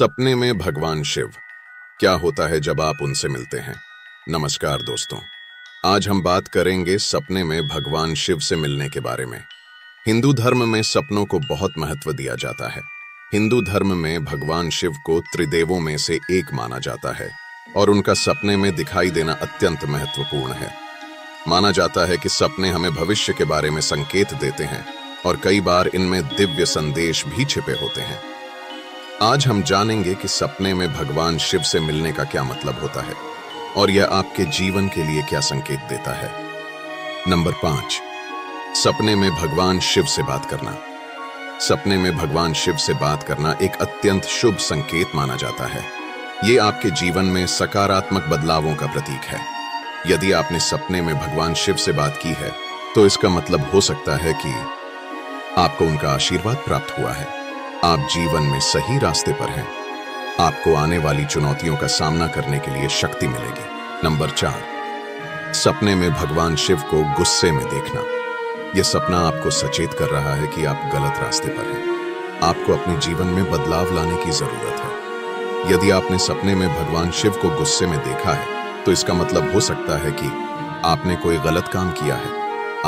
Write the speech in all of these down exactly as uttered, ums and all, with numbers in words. सपने में भगवान शिव। क्या होता है जब आप उनसे मिलते हैं? नमस्कार दोस्तों, आज हम बात करेंगे सपने में भगवान शिव से मिलने के बारे में। हिंदू धर्म में सपनों को बहुत महत्व दिया जाता है। हिंदू धर्म में भगवान शिव को त्रिदेवों में से एक माना जाता है और उनका सपने में दिखाई देना अत्यंत महत्वपूर्ण है। माना जाता है कि सपने हमें भविष्य के बारे में संकेत देते हैं और कई बार इनमें दिव्य संदेश भी छिपे होते हैं। आज हम जानेंगे कि सपने में भगवान शिव से मिलने का क्या मतलब होता है और यह आपके जीवन के लिए क्या संकेत देता है। नंबर पांच, सपने में भगवान शिव से बात करना। सपने में भगवान शिव से बात करना एक अत्यंत शुभ संकेत माना जाता है। ये आपके जीवन में सकारात्मक बदलावों का प्रतीक है। यदि आपने सपने में भगवान शिव से बात की है तो इसका मतलब हो सकता है कि आपको उनका आशीर्वाद प्राप्त हुआ है, आप जीवन में सही रास्ते पर हैं, आपको आने वाली चुनौतियों का सामना करने के लिए शक्ति मिलेगी। नंबर चार, सपने में भगवान शिव को गुस्से में देखना। यह सपना आपको सचेत कर रहा है कि आप गलत रास्ते पर हैं। आपको अपने जीवन में बदलाव लाने की जरूरत है। यदि आपने सपने में भगवान शिव को गुस्से में देखा है तो इसका मतलब हो सकता है कि आपने कोई गलत काम किया है,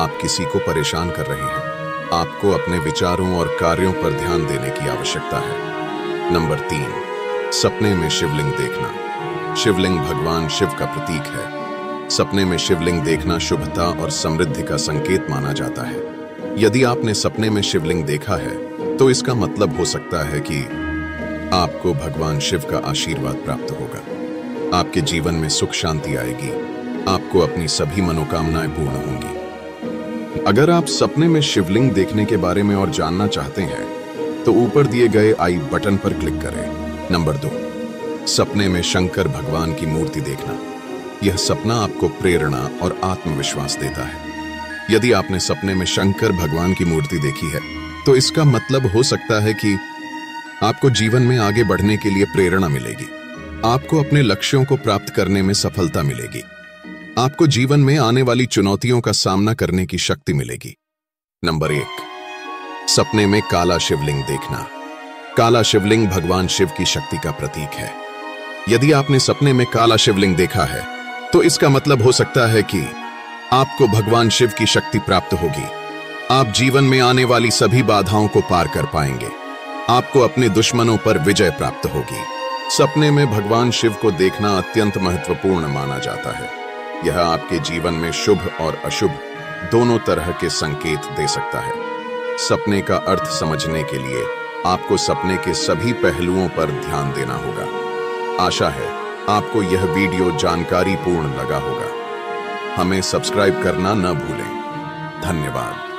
आप किसी को परेशान कर रहे हैं। आपको अपने विचारों और कार्यों पर ध्यान देने की आवश्यकता है। नंबर तीन, सपने में शिवलिंग देखना। शिवलिंग भगवान शिव का प्रतीक है। सपने में शिवलिंग देखना शुभता और समृद्धि का संकेत माना जाता है। यदि आपने सपने में शिवलिंग देखा है तो इसका मतलब हो सकता है कि आपको भगवान शिव का आशीर्वाद प्राप्त होगा, आपके जीवन में सुख शांति आएगी, आपको अपनी सभी मनोकामनाएं पूर्ण होंगी। अगर आप सपने में शिवलिंग देखने के बारे में और जानना चाहते हैं तो ऊपर दिए गए आई बटन पर क्लिक करें। नंबर दो, सपने में शंकर भगवान की मूर्ति देखना। यह सपना आपको प्रेरणा और आत्मविश्वास देता है। यदि आपने सपने में शंकर भगवान की मूर्ति देखी है तो इसका मतलब हो सकता है कि आपको जीवन में आगे बढ़ने के लिए प्रेरणा मिलेगी, आपको अपने लक्ष्यों को प्राप्त करने में सफलता मिलेगी, आपको जीवन में आने वाली चुनौतियों का सामना करने की शक्ति मिलेगी। नंबर एक, सपने में काला शिवलिंग देखना। काला शिवलिंग भगवान शिव की शक्ति का प्रतीक है। यदि आपने सपने में काला शिवलिंग देखा है तो इसका मतलब हो सकता है कि आपको भगवान शिव की शक्ति प्राप्त होगी, आप जीवन में आने वाली सभी बाधाओं को पार कर पाएंगे, आपको अपने दुश्मनों पर विजय प्राप्त होगी। सपने में भगवान शिव को देखना अत्यंत महत्वपूर्ण माना जाता है। यह आपके जीवन में शुभ और अशुभ दोनों तरह के संकेत दे सकता है। सपने का अर्थ समझने के लिए आपको सपने के सभी पहलुओं पर ध्यान देना होगा। आशा है आपको यह वीडियो जानकारी पूर्ण लगा होगा। हमें सब्सक्राइब करना न भूलें। धन्यवाद।